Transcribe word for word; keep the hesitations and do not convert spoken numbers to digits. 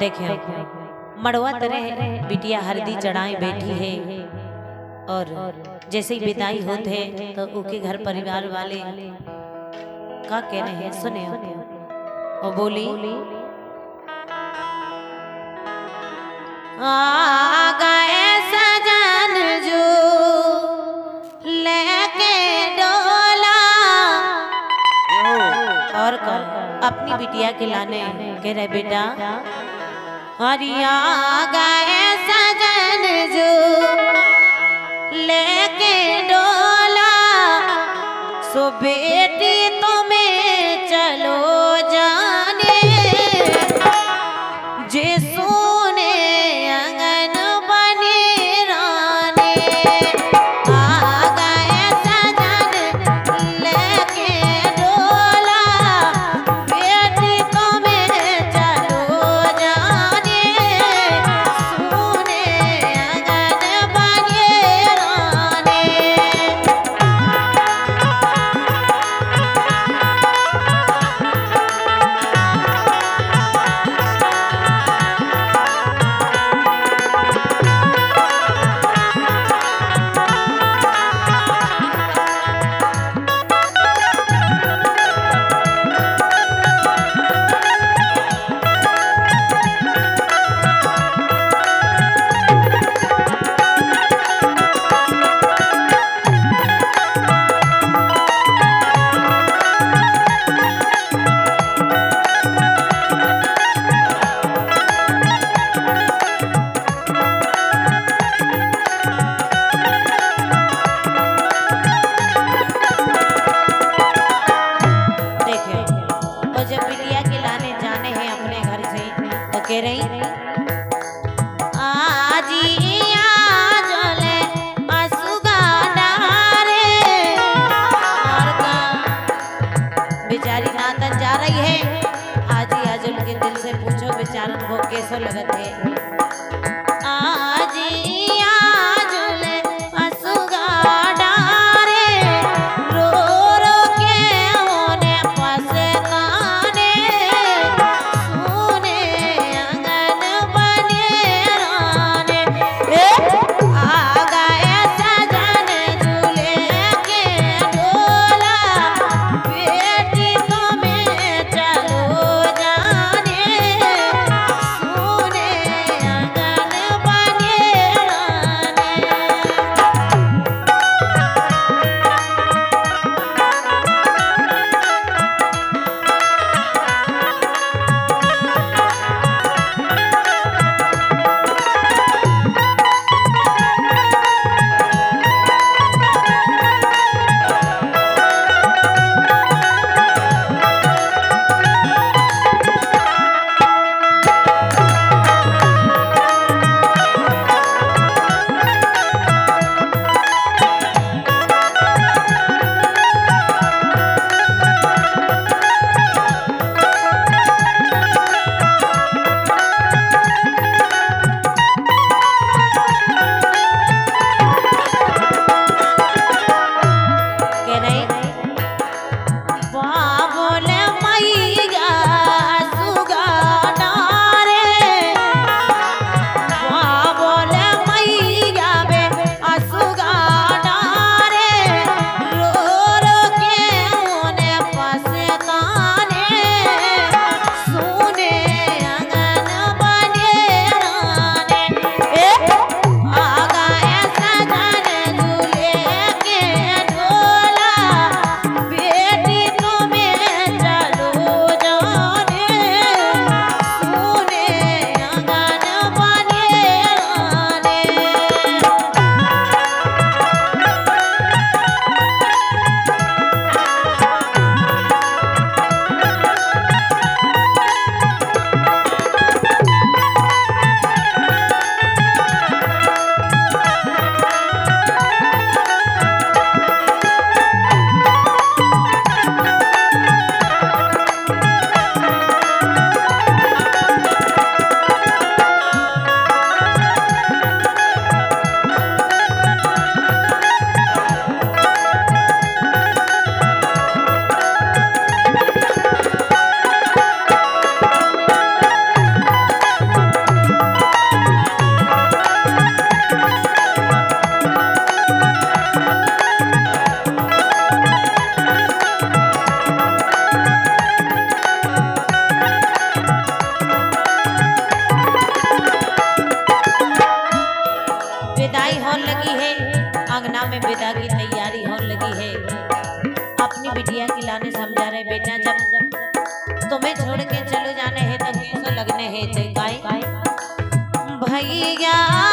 देखे मड़वा तरह बिटिया हरदी चढ़ाए बैठी है और जैसे ही विदाई होते है तो उनके घर परिवार वाले का कहने हैं सुने और बोली आ गए सजन जो लेके डोला और अपनी बिटिया के लाने कह रहे बेटा हरिया गए सजन जो लेके डोला सो बेटी तुम्हें चलो जाने जे सोने अंगन बने राने आ गए सजन लेके डोला बेटी तुम्हें चलो जाने सोने अंगन बने राने। कैसा लगत है आज आज ले पसुगा डारे रो रो के होने पसताने सोने अंगन बने राने आ गए सजन झूले के डोला बेटी तुम्हें चलो जाने सोने अंगन से गाय भैया।